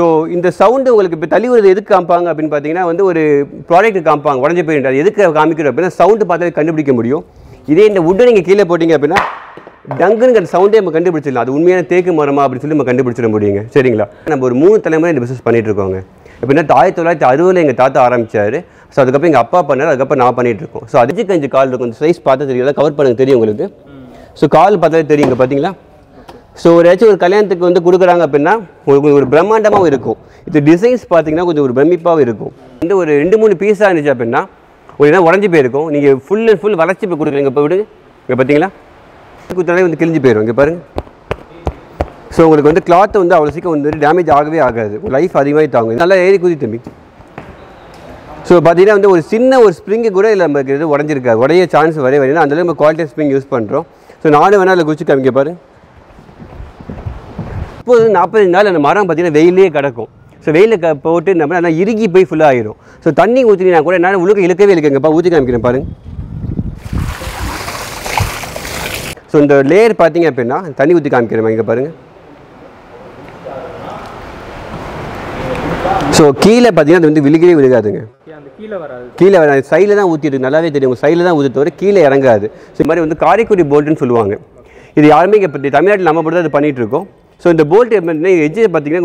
So, in the sound, you can see the sound. So, if you have a design, you can use a spring. So, we have to put it in the water. So, we have to put it in the water. So, the layer is the So, the So, in the bolt, the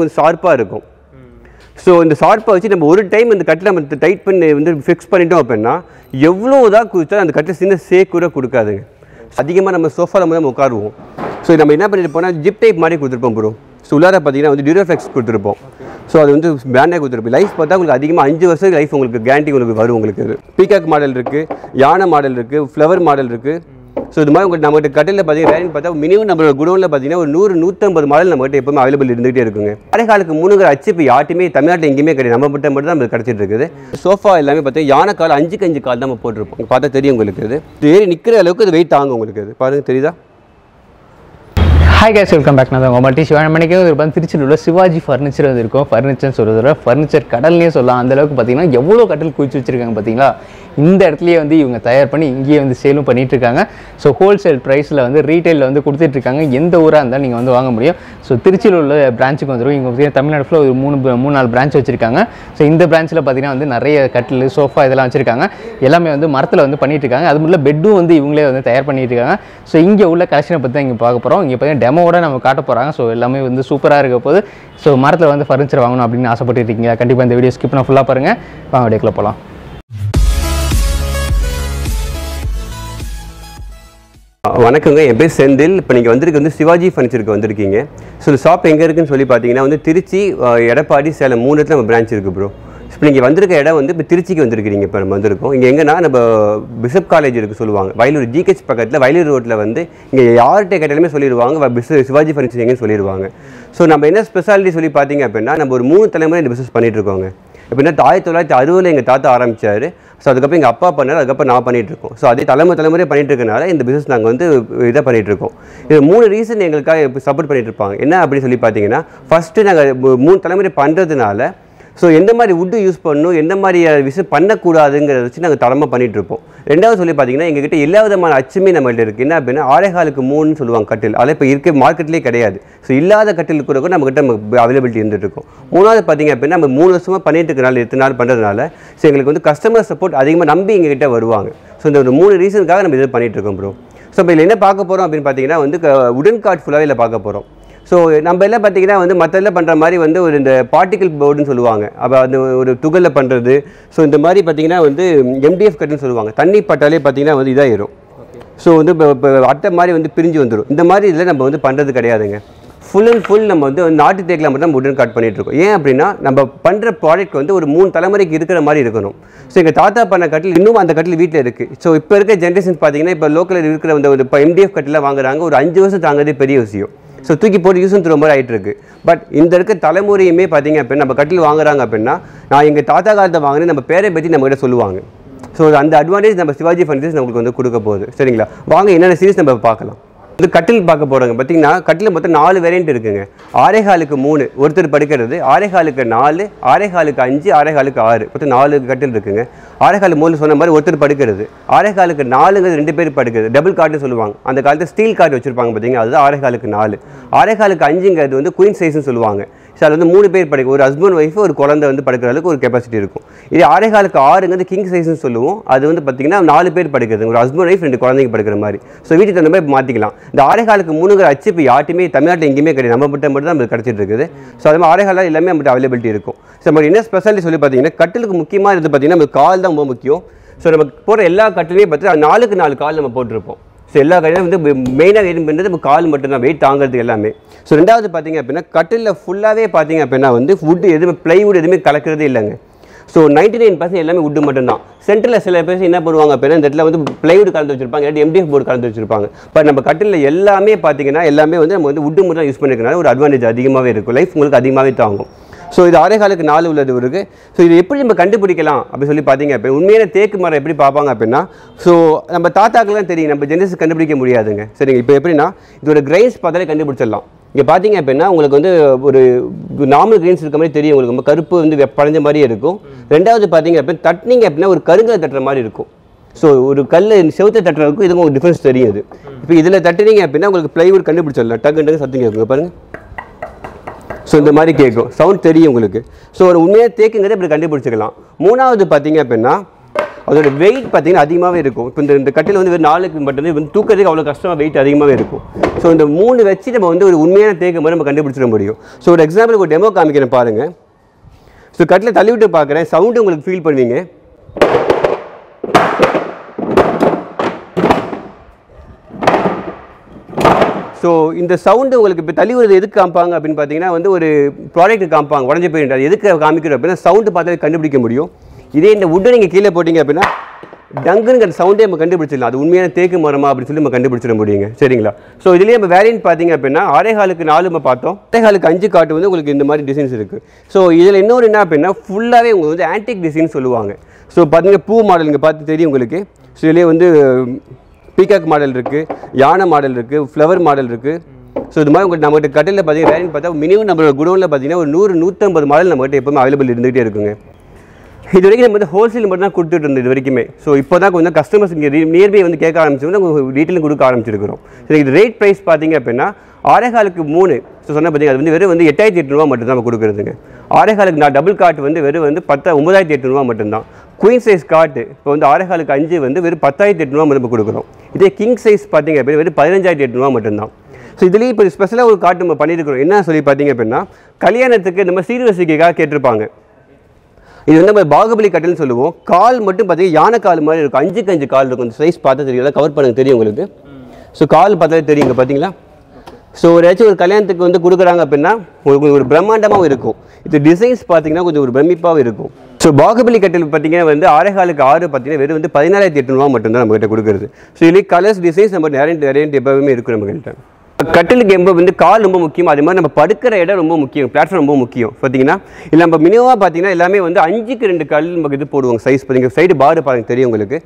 sharp. So, in the sharp, we the tight pin fix the cut. So, we have zip tape. So, we have Duraflex. So, we have brand. Life Peacock model, Yana model, flower model. So, we have to cut the minimum number of goods. We have to cut the model. We have to cut the minimum number of goods. We have to cut the minimum number of goods. We have to cut the minimum number of goods. We have to cut the Hi guys, welcome back. Sivaji Furniture furniture கடல்ல சொல்லலாம் அந்த அளவுக்கு பாத்தீங்கன்னா எவ்வளவு கடல் குயிச்சு வச்சிருக்காங்க பாத்தீங்களா இந்த இடத்துலயே வந்து இவங்க தயார் பண்ணி இங்கயே வந்து சேலும் பண்ணிட்டு இருக்காங்க சோ ஹோல்சேல் பிரைஸ்ல வந்து ரீட்டைல்ல வந்து கொடுத்துட்டு இருக்காங்க எந்த ஊரா இருந்தாலும் நீங்க வந்து வாங்க முடியும் சோ திருச்சியில உள்ள பிரான்ச்சுக்கு வந்துரும் இங்க வந்து தமிழ்நாடு ஃபுல்லா ஒரு 3-4 பிரான்ச் வச்சிருக்காங்க சோ இந்த பிரான்ச்ல பாத்தீங்கன்னா வந்து நிறைய கட்டில் சோஃபா இதெல்லாம் வச்சிருக்காங்க எல்லாமே வந்து மரத்துல வந்து பண்ணிட்டு இருக்காங்க அதுமுள்ள பெட்டும் வந்து இவங்களே வந்து தயார் பண்ணிட்டு இருக்காங்க சோ இங்க உள்ள கலெக்ஷனை பத்தி இங்க பார்க்க போறோம் இங்க பாத்தீங்கன்னா ஓட நாம காட்ட போறாங்க சோ எல்லாமே வந்து சூப்பரா இருக்க போகுது சோ மரத்துல வந்து ஃபர்னிச்சர் வாங்கணும் அப்படி ஆசைப்பட்டு இருக்கீங்க கண்டிப்பா இந்த வீடியோ ஸ்கிப் பண்ண ஃபுல்லா பாருங்க வாங்க வீடியோக்குள்ள போலாம் வணக்கங்க என் பேர் செந்தில் இப்போ நீங்க வந்திருக்கிறது வந்து சிவாஜி ஃபர்னிச்சருக்கு வந்திருக்கீங்க சோ இந்த ஷாப் எங்க இருக்குன்னு சொல்லி பாத்தீங்கன்னா வந்து திருச்சி எடப்பாடி சேலம் மூணு இடத்துல நம்ம பிரான்ச் இருக்கு bro இப்போ நீங்க வந்திருக்க இடம் வந்து இப்போ திருச்சிக்கு வந்திருக்கீங்க இப்போ நம்ம வந்திருக்கோம் இங்க எங்கனா நம்ம பிஷப் காலேஜ் இருக்கு சொல்லுவாங்க வயலூர் ஜிஹெச் பக்கத்துல வயலூர் ரோட்ல வந்து இங்க யார்ட்ட கேட்டாலுமே சொல்லிடுவாங்க சிவாஜி ஃபர்னிச்சர் எங்கன்னு சொல்லிடுவாங்க சோ நம்ம என்ன ஸ்பெஷாலிட்டி சொல்லி பாத்தீங்க அப்படினா நம்ம ஒரு 3 தலைமுறை இந்த பிசினஸ் பண்ணிட்டு இருக்கோம் அப்படினா 1960ல எங்க தாத்தா ஆரம்பிச்சாரு சோ அதுக்கு அப்புறம் எங்க அப்பா பண்ணாரு அதுக்கு அப்புறம் நான் பண்ணிட்டு இருக்கோம் சோ அதே தலைமுறை பண்ணிட்டு இருக்கனால இந்த பிசினஸ் நாங்க வந்து இத பண்ணிட்டு இருக்கோம் இது மூணு ரீசன் எங்களுக்காக சப்போர்ட் பண்ணிட்டு இருப்பாங்க என்ன அப்படி சொல்லி பாத்தீங்கன்னா ஃபர்ஸ்ட் நாங்க 3 தலைமுறை பண்றதுனால So, if you use wood, you can use wood. You can use wood. So, we have a particle board. We have tugal board. So, we have MDF curtain. So, we have full and full, wooden cut. So, we have a product. So, you can use it. But in this case, we have to use it. So, the advantage of Sivaji Furnitures is that we have to use it. The cuttle பார்க்க போறங்க பாத்தீங்கன்னா கட்டில மொத்தம் 4 variant இருக்குங்க 6.5 க்கு 3 ஒருத்தர் படுக்கிறது 6.5 க்கு 4 6.5 க்கு 5 6.5 க்கு 6 மொத்தம் 4 கட்டில் இருக்குங்க 6.5 மூல சொன்ன மாதிரி ஒருத்தர் படுக்கிறது 6.5 க்கு 4ங்கிறது ரெண்டு பேர் படுக்கிறது டபுள் காட் னு சொல்லுவாங்க அந்த காலத்துல ஸ்டீல் காட் வச்சிருப்பாங்க பாத்தீங்க அது 6.5 க்கு 4 6.5 க்கு 5ங்கிறது வந்து குயின் சைஸ்னு சொல்லுவாங்க சோ hostel வந்து மூணு பேர் படிக்க ஒரு ஹஸ்பண்ட் வைஃப் ஒரு குழந்தை வந்து படிக்கிற அளவுக்கு ஒரு கெபாசிட்டி இருக்கும். இது ஆரேகாலுக்கு 6ங்கிறது கிங் சைஸ்னு சொல்லுவோம். அது வந்து பாத்தீங்கன்னா நாலு பேர் படிக்கிறது. ஒரு ஹஸ்பண்ட் வைஃப் ரெண்டு குழந்தைங்க படிக்கிற மாதிரி. சோ வீட்டுக்கு தகுந்த மாதிரி மாத்திக்கலாம். இந்த ஆரேகாலுக்கு 3ங்கிற அச்சிப்பு யார்ட்டுமே தமிழ்நாட்டுல எங்கயுமே கிடையாது. நம்ம மட்டும் தான் நமக்கு கிடைச்சிட்டு இருக்குது. சோ அதே மாதிரி ஆரேகால எல்லாமே நமக்கு அவேலபிலிட்டி இருக்கும். சோ நம்ம என்ன ஸ்பெஷாலிட்டி சொல்லி பாத்தீங்கன்னா கட்டிலுக்கு முக்கியமா இருந்து பாத்தீங்கன்னா நமக்கு கால் தான் ரொம்ப முக்கியம். சோ நமக்கு போற எல்லா கட்டிலையும் பாத்தீங்கன்னா 4க்கு 4 கால் நம்ம போட்டுருப்போம். So, எல்லா கடையும் வந்து மெயினாக வெயிட் பண்ணுறது கால் மட்டும்தான் வெயிட் தாங்கிறதுக்கு எல்லாமே. ஸோ ரெண்டாவது பார்த்தீங்க அப்படின்னா கட்டிலில் ஃபுல்லாகவே பார்த்தீங்க அப்படின்னா வந்து வுட் எதுவுமே பிளைவுட் எதுவுமே கலக்கிறதே இல்லைங்க. ஸோ 99% எல்லாமே வுட்டு மட்டும்தான். சென்டரில் சில பேர் என்ன பண்ணுவாங்க அப்படின்னா இந்த இடத்துல வந்து பிளைவுட் கலந்து வச்சுருப்பாங்க, இல்லாட்டி எம்டிஎஃப் போர்டு கலந்து வச்சுருப்பாங்க. பட் நம்ம கட்டிலில் எல்லாமே பார்த்தீங்கன்னா எல்லாமே வந்து நம்ம வந்து வுட்டு மட்டும் யூஸ் பண்ணிக்கிறனால ஒரு அட்வான்டேஜ் அதிகமாகவே இருக்கும், லைஃப் உங்களுக்கு அதிகமாகவே தாங்கும். ஸோ இது ஆரேகாலுக்கு 4 உள்ளது இருக்குது. ஸோ இது எப்படி நம்ம கண்டுபிடிக்கலாம் அப்படின்னு சொல்லி பார்த்தீங்க அப்படின்னா உண்மையான தேக்கு மரம் எப்படி பார்ப்பாங்க அப்படின்னா ஸோ நம்ம தாத்தாக்கெல்லாம் தெரியும், நம்ம ஜென்ரேஷன் கண்டுபிடிக்க முடியாதுங்க. சரிங்க, இப்போ எப்படின்னா இதோட கிரைன்ஸ் பார்த்தாலே கண்டுபிடிச்சிடலாம். இங்கே பார்த்தீங்க அப்படின்னா உங்களுக்கு வந்து ஒரு நார்மல் கிரைன்ஸ் இருக்க மாதிரி தெரியும், உங்களுக்கு ரொம்ப கருப்பு வந்து பழஞ்ச மாதிரியே இருக்கும். ரெண்டாவது பார்த்தீங்க அப்படின்னா தட்டினீங்க அப்படின்னா ஒரு கருங்கலை தட்டுற மாதிரி இருக்கும். ஸோ ஒரு கல் செவத்தை தட்டுறதுக்கும் இதுக்கும் ஒரு டிஃப்ரென்ஸ் தெரியுது. இப்போ இதில் தட்டினீங்க அப்படின்னா உங்களுக்கு பிளைவுட் கண்டுபிடிச்சிடலாம். டக்கு டக்கு சத்தம் கேட்குங்க பாருங்கள். ஸோ இந்த மாதிரி கேட்கும் சவுண்ட் தெரியும் உங்களுக்கு. ஸோ ஒரு உண்மையாக தேக்குங்கிறத இப்படி கண்டுபிடிச்சிக்கலாம். மூணாவது பார்த்தீங்க அப்படின்னா அதோட வெயிட் பார்த்தீங்கன்னா அதிகமாகவே இருக்கும். இப்போ இந்த கட்டில் வந்து வெறும் 4க்கு மட்டும்தான் வந்து தூக்கிறதுக்கு அவ்வளோ கஷ்டமாக வெயிட் அதிகமாகவே இருக்கும். ஸோ இந்த 3 வச்சு நம்ம வந்து ஒரு உண்மையான தேக்கு மாதிரி நம்ம கண்டுபிடிச்சிட முடியும். ஸோ ஒரு எக்ஸாம்பிளுக்கு ஒரு டெமோ காமிக்கிறேன் பாருங்கள். ஸோ கட்டில் தள்ளிவிட்டு பார்க்குறேன், சவுண்டு உங்களுக்கு ஃபீல் பண்ணுவீங்க. ஸோ இந்த சவுண்டு உங்களுக்கு இப்போ தள்ளி வருது எதுக்கு காமிப்பாங்க அப்படின்னு பார்த்தீங்கன்னா வந்து ஒரு ப்ராடக்ட் காமிப்பாங்க உடஞ்சி போயிட்டு அது எதுக்கு காமிக்கிறோம் அப்படின்னா சவுண்டு பார்த்தாலே கண்டுபிடிக்க முடியும். இதே இந்த வுட்டை நீங்கள் கீழே போட்டிங்க அப்படின்னா டங்குங்கிற சவுண்டே நம்ம கண்டுபிடிச்சிடலாம். அது உண்மையான தேக்கு மரமா அப்படின்னு சொல்லி நம்ம கண்டுபிடிச்சிட முடியுங்க. சரிங்களா, ஸோ இதுலேயே நம்ம வேரியன்ட் பார்த்தீங்க அப்படின்னா ஆரேகாலுக்கு 4 நம்ம பார்த்தோம், ஆரேகாலுக்கு 5 காட்டு வந்து உங்களுக்கு இந்த மாதிரி டிசைன்ஸ் இருக்குது. ஸோ இதில் இன்னொரு என்ன அப்படின்னா ஃபுல்லாகவே உங்களுக்கு வந்து ஆன்டிக் டிசைன் சொல்லுவாங்க. ஸோ பார்த்தீங்கன்னா பூ மாடல் இங்கே பார்த்து தெரியும் உங்களுக்கு. ஸோ இதிலே வந்து பீகாக் மாடல் இருக்குது, யானை மாடல் இருக்குது, ஃப்ளவர் மாடல் இருக்குது. ஸோ இது மாதிரி உங்கள்கிட்ட நம்மகிட்ட கட்டில் பார்த்தீங்கன்னா வேலைன்னு பார்த்தா மினிமம் நம்மளோட குடோனில் பார்த்தீங்கன்னா ஒரு 100-150 மாடல் நம்மகிட்ட எப்போவுமே அவைலபிள் இருந்துகிட்டே இருக்குங்க. இது வரைக்கும் நம்ம வந்து ஹோல்சேல் மட்டும் தான் கொடுத்துட்டு இருந்தது இது வரைக்குமே. ஸோ இப்போ தான் கொஞ்சம் கஸ்டமர்ஸ் இங்கே நியர்பை வந்து கேட்க ஆரம்பிச்சோம்னா டீட்டெயிலும் கொடுக்க ஆரம்பிச்சிருக்கிறோம். ஸோ இது ரேட் ப்ரைஸ் பார்த்தீங்க அப்படின்னா ஆரேகாலுக்கு 3 ஸோ சொன்னால் பார்த்தீங்கன்னா அது வந்து வெறும் வந்து 8800 மட்டும் தான் நம்ம கொடுக்குறதுங்க. ஆரேகாலுக்கு 4 டபுள் காட்டு வந்து வெறும் வந்து 9,800 மட்டும்தான். குயின் சைஸ் காட்டு இப்போ வந்து ஆரேகாலுக்கு 5 வந்து வெறும் 10,800 நம்ம கொடுக்குறோம். இதே கிங் சைஸ் பார்த்தீங்க அப்படின்னா வெறும் 15,800 மட்டும்தான். ஸோ இதுலேயே இப்போ ஸ்பெஷலாக ஒரு காட்டு நம்ம பண்ணியிருக்கிறோம். என்ன சொல்லி பார்த்தீங்க அப்படின்னா கல்யாணத்துக்கு நம்ம சீர்வரிசைக்காக கேட்டிருப்பாங்க. இது வந்து நம்ம பாகுபலி கட்டில்னு சொல்லுவோம். கால் மட்டும் பார்த்தீங்கன்னா யானை கால் மாதிரி இருக்கும், 5க்கு 5 கால் இருக்கும். இந்த சைஸ் பார்த்தா தெரியும், கவர் பண்ணுங்க தெரியும் உங்களுக்கு. ஸோ கால் பார்த்தாலே தெரியுங்க பார்த்தீங்களா. ஸோ ஒரு ஏதாச்சும் ஒரு கல்யாணத்துக்கு வந்து கொடுக்குறாங்க அப்படின்னா உங்களுக்கு ஒரு பிரம்மாண்டமாகவும் இருக்கும். இது டிசைன்ஸ் பார்த்தீங்கன்னா கொஞ்சம் ஒரு பிரமிப்பாகவும் இருக்கும். ஸோ பாகுபலி கட்டில் பார்த்தீங்கன்னா வந்து ஆரேகாலுக்கு 6 பார்த்தீங்கன்னா வெறும் வந்து 14,800 மட்டும்தான் நம்மகிட்ட கொடுக்குறது. ஸோ இதுலேயே கலர்ஸ் டிசைன்ஸ் நம்ம நிறைய எப்பவுமே இருக்கும் நம்மகிட்ட. கட்டிலுக்கு எம்ப வந்து கால் ரொம்ப முக்கியம், அது மாதிரி நம்ம படுக்கிற இடம் ரொம்ப முக்கியம், பிளாட்ஃபார்ம் ரொம்ப முக்கியம். பார்த்தீங்கன்னா இல்லை நம்ம மினிமமாக பார்த்தீங்கன்னா எல்லாமே வந்து 5க்கு 2 கல் நமக்கு இது போடுவாங்க. சைஸ் பார்த்தீங்கன்னா சைடு பாரு பாருங்க தெரியும் உங்களுக்கு.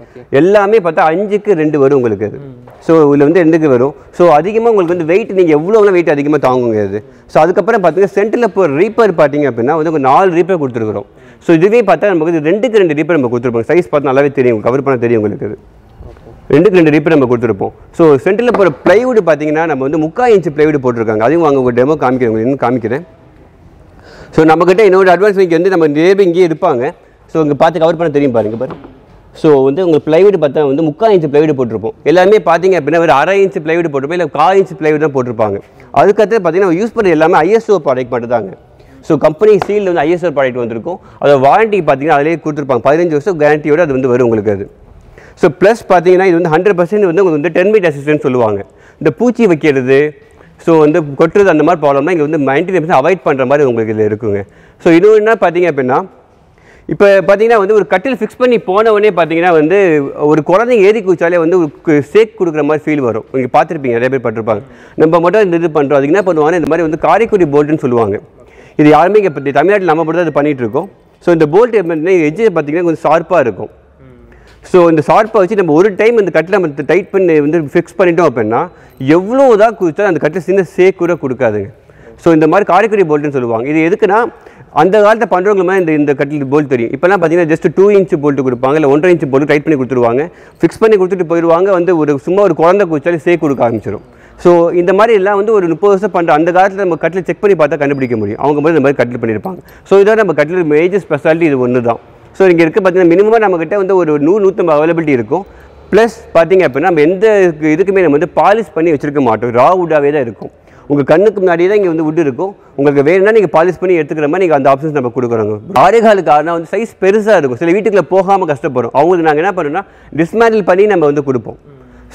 எல்லாமே பார்த்தா 5க்கு 2 வரும் உங்களுக்கு அது. ஸோ இதில் வந்து 2க்கு வரும். ஸோ அதிகமாக உங்களுக்கு வந்து வெயிட் நீங்கள் எவ்வளோ வெயிட் அதிகமாக தாங்குங்க அது. ஸோ அதுக்கப்புறம் பார்த்தீங்கன்னா சென்டரில் இப்போ ரீப்பர் பார்த்தீங்க அப்படின்னா வந்து 4 ரீப்பர் கொடுத்துருக்குறோம். ஸோ இதுவே பார்த்தா நமக்கு வந்து 2க்கு 2 ரீப்பர் நம்ம கொடுத்துருப்போம். சைஸ் பார்த்து நல்லாவே தெரியும், கவர் பண்ண தெரியும் உங்களுக்கு. அது 2க்கு 2 ரீப்பர் நம்ம கொடுத்துருப்போம். ஸோ சென்டரில் போகிற பிளைவுட் பார்த்தீங்கன்னா நம்ம வந்து 3/4 இன்ச்சு பிளைவுட் போட்டிருக்காங்க. அதையும் வாங்க ஒரு டெமோ காமிக்கிறேன் உங்களுக்கு, இன்னும் காமிக்கிறேன். ஸோ நம்மக்கிட்ட இன்னொரு அட்வான்ஸ் இங்கே வந்து நம்ம நேர்பு இங்கேயே இருப்பாங்க. ஸோ இங்கே பார்த்து கவர் பண்ண தெரியும் பாருங்க பாரு. ஸோ வந்து உங்களுக்கு பிளைவுட் பார்த்தா வந்து 3/4 இன்ச்சு பிளைவுட் போட்டிருப்போம். எல்லாமே பார்த்தீங்க அப்படின்னா ஒரு 1/2 இன்ச்சு பிளைவுட் போட்டிருப்போம், இல்லை 1/4 இன்ச்சு பிளைவுட் தான் போட்டிருப்பாங்க. அதுக்கடுத்து பார்த்தீங்கன்னா யூஸ் பண்ணுறது எல்லாமே ISO ப்ராடக்ட் மட்டும்தாங்க. ஸோ கம்பெனி சீல் வந்து ISO ப்ராடக்ட் வந்திருக்கும். அதோட வாரண்ட்டி பார்த்தீங்கன்னா அதிலே கொடுத்துருப்பாங்க, 15 வருஷம் கேரண்டியோடு அது வந்து வரும் உங்களுக்கு அது. ஸோ ப்ளஸ் பார்த்தீங்கன்னா இது வந்து 100% வந்து உங்களுக்கு வந்து 10 மீட் அசிஸ்டன்ஸ் சொல்லுவாங்க. இந்த பூச்சி வைக்கிறது ஸோ வந்து கொட்டுறது அந்த மாதிரி ப்ராப்ளம்னா இங்கே வந்து 90% அவாய்ட் பண்ணுற மாதிரி உங்களுக்கு இதில் இருக்குங்க. ஸோ இன்னொன்று என்ன பார்த்தீங்க அப்படின்னா இப்போ பார்த்தீங்கன்னா வந்து ஒரு கட்டில் ஃபிக்ஸ் பண்ணி போனவொடனே பார்த்தீங்கன்னா வந்து ஒரு குழந்தைங்க ஏறி குதிச்சாலே வந்து ஒரு சேக் கொடுக்குற மாதிரி ஃபீல் வரும். நீங்கள் பார்த்துருப்பீங்க, நிறைய பேர் பட்டிருப்பாங்க. நம்ம மட்டும் இந்த இது பண்ணுறோம். அதுக்கு என்ன பண்ணுவாங்கன்னா இந்த மாதிரி வந்து காரைக்குடி போல்ட்டுன்னு சொல்லுவாங்க. இது யாருமே இங்கே பற்றி தமிழ்நாட்டில் நம்ம மட்டும் தான் இது பண்ணிகிட்ருக்கோம். ஸோ இந்த போல்ட் எஜ்ஜை பார்த்தீங்கன்னா கொஞ்சம் ஷார்ப்பாக இருக்கும். ஸோ இந்த ஷார்ப்பை வச்சு நம்ம ஒரு டைம் இந்த கட்டில் நம்ம டைட் பண்ணி வந்து ஃபிக்ஸ் பண்ணிட்டோம் அப்படின்னா எவ்வளோ தான் குதிச்சா அந்த கட்டில் சின்ன சேக் கூட கொடுக்காதுங்க. ஸோ இந்த மாதிரி காரைக்குடி போல்ட்டுன்னு சொல்லுவாங்க. இது எதுக்குன்னா அந்த காலத்தை பண்ணுறவங்க மாதிரி இந்த கட்டில் போல்ட் தெரியும். இப்போலாம் பார்த்தீங்கன்னா ஜஸ்ட் 2 இன்ச்சு போல்ட்டு கொடுப்பாங்க, இல்லை 1.5 இன்ச்சு போல்ட்டு டைட் பண்ணி கொடுத்துருவாங்க, ஃபிக்ஸ் பண்ணி கொடுத்துட்டு போயிடுவாங்க. வந்து ஒரு சும்மா ஒரு குழந்தை குதிச்சாலே சேக் கொடுக்க ஆரம்பிச்சிடும். So, in the Marie Lavando or Nuposa Panda undergarden, a cutlet check penny pata can be community. Our cutlet penny punk. So, there are cutlet major specialty. So, in the minimum, I am ஒரு new Nutum availability. Plus, parting happen, I mean the polish penny which is raw wood away. உங்க கண்ணுக்கு முன்னாடியே தான் இங்க வந்து wood இருக்கும். உங்களுக்கு வேணும்னா நீங்க பாலிஷ் பண்ணி எடுத்துக்கிற மாதிரி நீங்க அந்த ஆப்ஷன்ஸ் நம்ம கொடுக்குறோம். ஆரேகாலுக்கு ஆனா வந்து சைஸ் பெருசா இருக்கும். சில வீட்டுக்குள்ள போகாம கஷ்டப்படும். அவங்களுக்கு நாங்க என்ன பண்ணுனா டிஸ்மேண்டில் பண்ணி நம்ம வந்து கொடுப்போம்.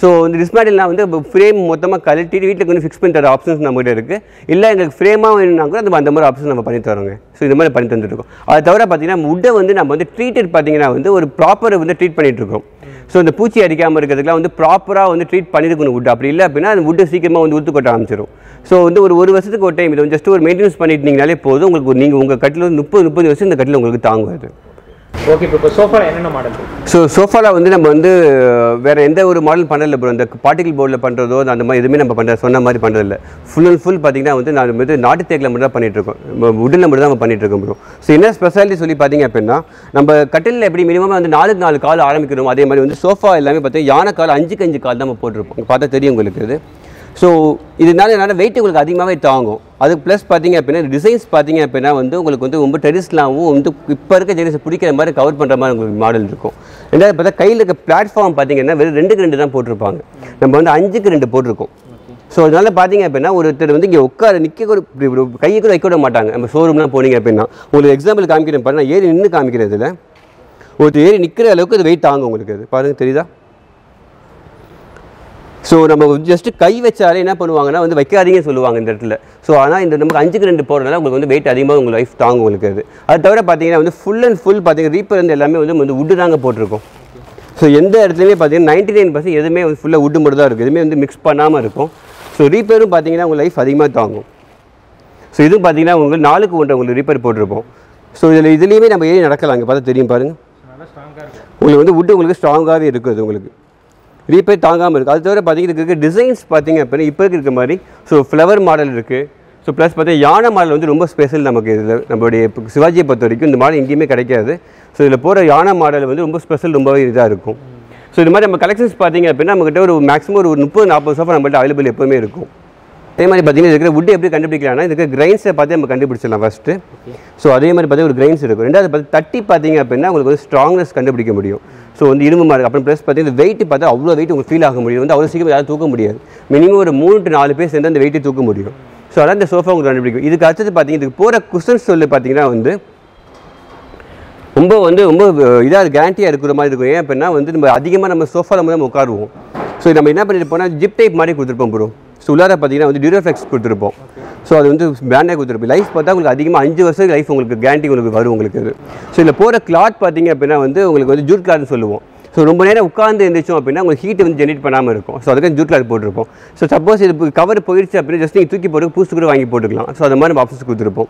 சோ இந்த டிஸ்மேண்டில்னா வந்து ஃப்ரேம் மொத்தமா கலட்டி வீட்டுக்கு வந்து ஃபிக்ஸ் பண்ணி தர ஆப்ஷன்ஸ் நம்ம கிட்ட இருக்கு. இல்ல உங்களுக்கு ஃப்ரேமா வேணும்னா கூட அந்த மாதிரி ஆப்ஷன் நம்ம பண்ணி தரோங்க. சோ இந்த மாதிரி பண்ணி தந்துட்டோம். அது தவிர பாத்தீங்கன்னா wood-ஐ வந்து நம்ம வந்து ட்ரீட்டட் பாத்தீங்கன்னா வந்து ஒரு ப்ராப்பரா வந்து ட்ரீட் பண்ணிட்டு இருக்கோம். So இந்த பூச்சி அடிக்காம இருக்கிறதுக்குலாம் வந்து ப்ராப்பரா வந்து ட்ரீட் பண்ணிருக்கணும் wood. அப்படி இல்ல அப்படினா அந்த wood சீக்கிரமா வந்து உதுத்து கொட்ட ஆரம்பிச்சிரும். So வந்து ஒரு வருஷத்துக்கு ஒரு டைம் இது ஜஸ்ட் ஒரு மெயின்டனன்ஸ் பண்ணிட்டீங்கனாலே போதும். உங்களுக்கு நீங்க உங்க கட்டில 30 வருஷம் இந்த கட்டில உங்களுக்கு தாங்குது. Okay bro, sofa என்னென்ன மாடல்? So sofa வந்து நம்ம வந்து வேற எந்த ஒரு மாடல் பண்ணல bro. அந்த பார்ட்டிகல் போர்ட்ல பண்றதோ அந்த மாதிரி எதுமே நம்ம பண்ற சொன்ன மாதிரி பண்றது இல்ல. ஃபுல் அண்ட் ஃபுல் பாத்தீங்கன்னா வந்து நான் வந்து நாட்டு தேக்கல மட்டும் பண்ணிட்டு இருக்கோம். வுட்ல மட்டும் தான் பண்ணிட்டு இருக்கோம் bro. So என்ன ஸ்பெஷாலிட்டி சொல்லி பாத்தீங்க அப்படினா நம்ம கட்டில்ல எப்படி மினிமம் வந்து 4x4 கால் ஆரம்பிக்கிறோம். அதே மாதிரி வந்து sofa எல்லாமே பார்த்தா யானை கால் 5x5 கால் தான் போட்டுருப்போம். பார்த்தா தெரியும் உங்களுக்கு இது. So இதனால என்னன்னா weight உங்களுக்கு அதிகமாவே தாங்கும். அது ப்ளஸ் பாத்தீங்க அப்படினா டிசைன்ஸ் பாத்தீங்க அப்படினா வந்து உங்களுக்கு வந்து ரொம்ப ட்ரெடிஷனலாவும் வந்து இப்ப இருக்க ஜெனரேஷன் பிடிக்கிற மாதிரி கவர் பண்ற மாதிரி உங்களுக்கு மாடல் இருக்கும். ரெண்டாவது பார்த்தா கையில இருக்க பிளாட்ஃபார்ம் பாத்தீங்கன்னா வெறும் 2x2 தான் போட்டுருப்பாங்க. நம்ம வந்து 5x2 போட்டுருக்கோம். சோ அதனால பாத்தீங்க அப்படினா ஒருத்தர் வந்து இங்க உட்கார நிக்க ஒரு கையை கூட வைக்க விட மாட்டாங்க. நம்ம ஷோரூம்லாம் போனீங்க அப்படினா உங்களுக்கு எக்ஸாம்பிள் காமிக்கிறேன் பாருங்க. ஏறி நின்னு காமிக்கிறதுல ஒருத்தர் ஏறி நிக்கிற அளவுக்கு அது weight தாங்கும் உங்களுக்கு. அது பாருங்க தெரியுதா? So நம்ம ஜஸ்ட் கை வச்சாலே என்ன பண்ணுவாங்கன்னா வந்து வைக்காதீங்கன்னு சொல்லுவாங்க இந்த இடத்துல. சோ ஆனா இந்த நமக்கு 5x2 போறனால உங்களுக்கு வந்து weight அதிகமா உங்க லைஃப் தாங்கும் உங்களுக்கு அது. அது தவிர பாத்தீங்கன்னா வந்து ஃபுல் அண்ட் ஃபுல் பாத்தீங்க ரீப்பர் வந்து எல்லாமே வந்து wood தாங்க போட்டுருக்கோம். சோ எந்த இடத்துலயே பாத்தீங்கன்னா 99% எதுமே ஃபுல்லா wood மட்டும் தான் இருக்கு. எதுமே வந்து mix பண்ணாம இருக்கும். சோ ரீப்பரும் பாத்தீங்கன்னா உங்க லைஃப் அதிகமா தாங்கும். சோ இது பாத்தீங்கன்னா உங்களுக்கு 4x1 உங்களுக்கு ரீப்பர் போட்டுருப்போம். சோ இதுலயுமே நம்ம ஏறி நடக்கலாங்க. பார்த்தா தெரியும் பாருங்க. நல்லா ஸ்ட்ராங்கா இருக்கு. உங்களுக்கு வந்து wood உங்களுக்கு ஸ்ட்ராங்காவே இருக்குது உங்களுக்கு. ரீப்பேர் தாங்காமல் இருக்குது. அது தவிர பார்த்திங்க டிசைன்ஸ் பார்த்திங்க அப்படின்னா இப்போ இருக்கிற மாதிரி ஸோ ஃப்ளவர் மாடல் இருக்குது. ஸோ ப்ளஸ் பார்த்தீங்கன்னா யானை மாடல் வந்து ரொம்ப ஸ்பெஷல் நமக்கு. இதில் நம்மளுடைய சிவாஜியை பொறுத்த வரைக்கும் இந்த மாடல் எங்கேயுமே கிடைக்காது. ஸோ இதில் போகிற யானை மாடல் வந்து ரொம்ப ஸ்பெஷல் ரொம்பவே இதாக இருக்கும். ஸோ இந்த மாதிரி நம்ம கலெக்ஷன்ஸ் பார்த்திங்க அப்படின்னா நம்மகிட்ட ஒரு மேக்ஸிமம் ஒரு 30-40 சோஃபா நம்மகிட்ட அவைலபிள் எப்போவுமே இருக்கும். அதே மாதிரி பார்த்திங்கன்னா இருக்கிற வுட் எப்படி கண்டுபிடிக்கலாம்னா இதுக்கு கிரைன்ஸை பார்த்து நம்ம கண்டுபிடிச்சிடலாம் ஃபஸ்ட்டு. ஸோ அதே மாதிரி பார்த்தா ஒரு கிரைன்ஸ் இருக்கும். ரெண்டாவது பார்த்து தட்டி பார்த்திங்க அப்படின்னா உங்களுக்கு வந்து ஸ்ட்ராங்னஸ் கண்டுபிடிக்க முடியும். ஸோ வந்து இரும்பு மாதிரி அப்புறம் ப்ளஸ் பார்த்திங்கன்னா இந்த வெயிட்டு பார்த்தா அவ்வளோ வெயிட் உங்களுக்கு ஃபீல் ஆக முடியும். வந்து அவ்வளோ சீக்கிரம் யாரும் தூக்க முடியாது. மினிமம் ஒரு 3-4 பேர் சேர்ந்து அந்த வெயிட்டு தூக்க முடியும். ஸோ அதான் இந்த சோஃபா உங்களுக்கு கண்டுபிடிக்கும். இதுக்கு அடுத்தது பார்த்திங்கன்னா இதுக்கு போகிற குஷன்ஸ் சொல்லி பார்த்திங்கன்னா வந்து ரொம்ப இதாக கேரண்டியாக இருக்கிற மாதிரி இருக்கும். ஏன் அப்படின்னா வந்து நம்ம அதிகமாக நம்ம சோஃபாவில் வந்து நம்ம உட்காருவோம். ஸோ நம்ம என்ன பண்ணிட்டு போனால் ஜிப் டைப் மாதிரி கொடுத்துருப்போம் ப்ரோ. ஸோ உள்ளார பார்த்தீங்கன்னா வந்து டியூரோஃப்ளெக்ஸ் கொடுத்துருப்போம். ஸோ அது வந்து பிராண்டாக கொடுத்துருப்போம். லைஃப் பார்த்தா உங்களுக்கு அதிகமாக 5 வருஷத்துக்கு லைஃப் உங்களுக்கு கேரண்டி உங்களுக்கு வரும் உங்களுக்கு இது. ஸோ இதில் போகிற கிளாத் பார்த்தீங்க அப்படின்னா வந்து உங்களுக்கு வந்து ஜூட் கிளாத்னு சொல்லுவோம். ஸோ ரொம்ப நேரம் உட்காந்து எழுந்திரிச்சோம் அப்படின்னா உங்களுக்கு ஹீட் வந்து ஜென்ரேட் பண்ணாமல் இருக்கும். ஸோ அதுக்காக ஜூட் கிளாத் போட்டிருப்போம். ஸோ சப்போஸ் இது கவர் போயிடுச்சு அப்படின்னா ஜஸ்ட் நீங்கள் தூக்கி போட்டு பூசு கூட வாங்கி போட்டுக்கலாம். ஸோ அது மாதிரி நம்ம ஆப்ஷன்ஸ் கொடுத்துருப்போம்.